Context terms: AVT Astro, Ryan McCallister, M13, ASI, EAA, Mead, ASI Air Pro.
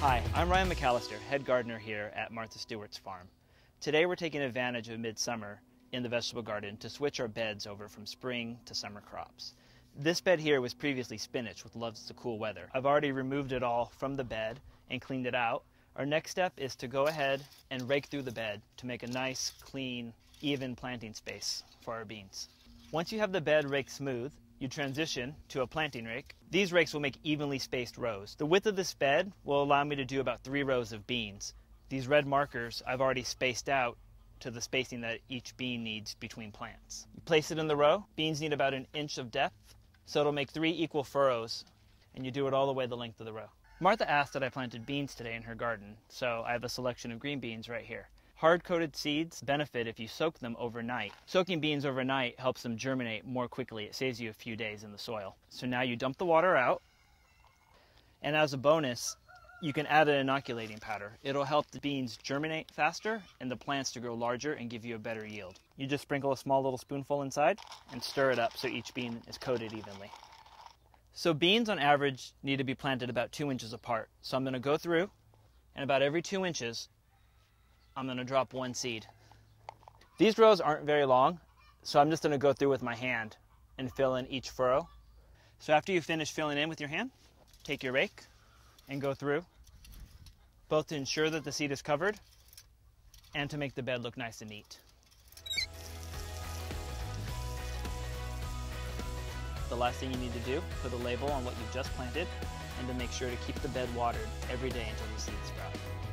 Hi, I'm Ryan McCallister, head gardener here at Martha Stewart's farm. Today we're taking advantage of midsummer in the vegetable garden to switch our beds over from spring to summer crops. This bed here was previously spinach, which loves the cool weather. I've already removed it all from the bed and cleaned it out. Our next step is to go ahead and rake through the bed to make a nice, clean, even planting space for our beans. Once you have the bed raked smooth, you transition to a planting rake. These rakes will make evenly spaced rows. The width of this bed will allow me to do about 3 rows of beans. These red markers I've already spaced out to the spacing that each bean needs between plants. You place it in the row. Beans need about 1 inch of depth, so it'll make 3 equal furrows, and you do it all the way the length of the row. Martha asked that I planted beans today in her garden, so I have a selection of green beans right here. Hard-coated seeds benefit if you soak them overnight. Soaking beans overnight helps them germinate more quickly. It saves you a few days in the soil. So now you dump the water out, and as a bonus, you can add an inoculating powder. It'll help the beans germinate faster and the plants to grow larger and give you a better yield. You just sprinkle a small little spoonful inside and stir it up so each bean is coated evenly. So beans on average need to be planted about 2 inches apart. So I'm going to go through, and about every 2 inches, I'm going to drop 1 seed. These rows aren't very long, so I'm just going to go through with my hand and fill in each furrow. So after you finish filling in with your hand, take your rake and go through, both to ensure that the seed is covered and to make the bed look nice and neat. The last thing you need to do, put a label on what you've just planted and to make sure to keep the bed watered every day until the seeds sprout.